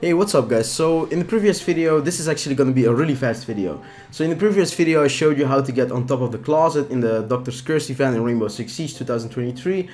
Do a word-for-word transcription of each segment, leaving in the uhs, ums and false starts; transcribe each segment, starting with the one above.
Hey, what's up guys? So in the previous video, this is actually going to be a really fast video. So in the previous video I showed you how to get on top of the closet in the Doctor's Curse event in Rainbow Six Siege twenty twenty-three,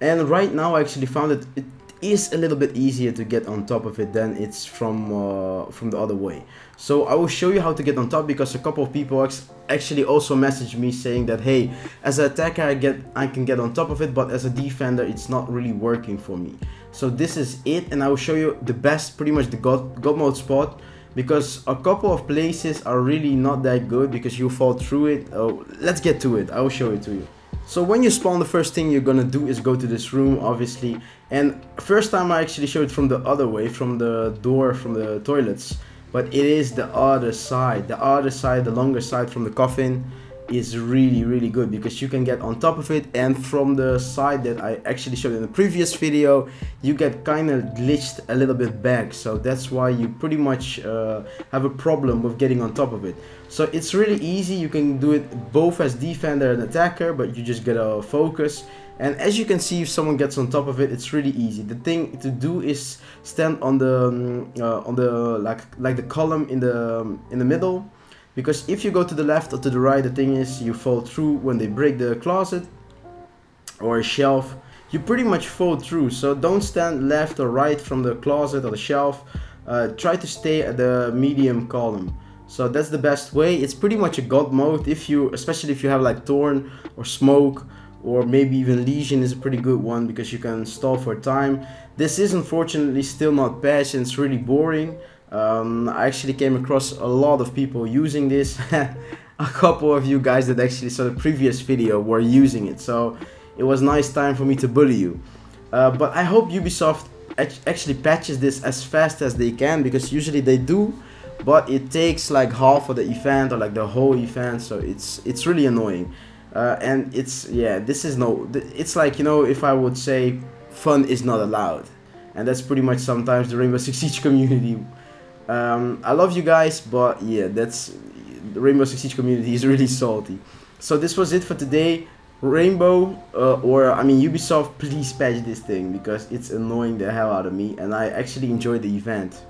and right now I actually found that it is a little bit easier to get on top of it than it's from uh, from the other way. So I will show you how to get on top, because a couple of people actually also messaged me saying that, hey, as an attacker I get I can get on top of it, but as a defender it's not really working for me. So this is it, and I will show you the best, pretty much the god, god mode spot, because a couple of places are really not that good because you fall through it. Oh, let's get to it. I will show it to you. So when you spawn, the first thing you're gonna do is go to this room, obviously. And first time I actually showed it from the other way, from the door, from the toilets. But it is the other side. The other side, the longer side from the coffin, is really, really good, because you can get on top of it. And from the side that I actually showed in the previous video, you get kind of glitched a little bit back. So that's why you pretty much uh, have a problem with getting on top of it. So it's really easy. You can do it both as defender and attacker, but you just gotta focus. And as you can see, if someone gets on top of it, it's really easy. The thing to do is stand on the um, uh, on the like like the column in the um, in the middle, because if you go to the left or to the right, the thing is you fall through when they break the closet or a shelf. You pretty much fall through. So don't stand left or right from the closet or the shelf. Uh, try to stay at the medium column. So that's the best way. It's pretty much a god mode, if you, especially if you have like Thorn or Smoke, or maybe even Lesion is a pretty good one, because you can stall for time. This is unfortunately still not patched and it's really boring. Um, I actually came across a lot of people using this. A couple of you guys that actually saw the previous video were using it, so it was nice time for me to bully you. Uh, but I hope Ubisoft actually patches this as fast as they can, because usually they do, but it takes like half of the event or like the whole event, so it's it's really annoying. Uh, and it's, yeah, this is no, it's like, you know, if I would say fun is not allowed, and that's pretty much sometimes the Rainbow Six Siege community. Um, I love you guys, but yeah, that's, the Rainbow Six Siege community is really salty. So this was it for today. Rainbow, uh, or I mean Ubisoft, please patch this thing, because it's annoying the hell out of me, and I actually enjoyed the event.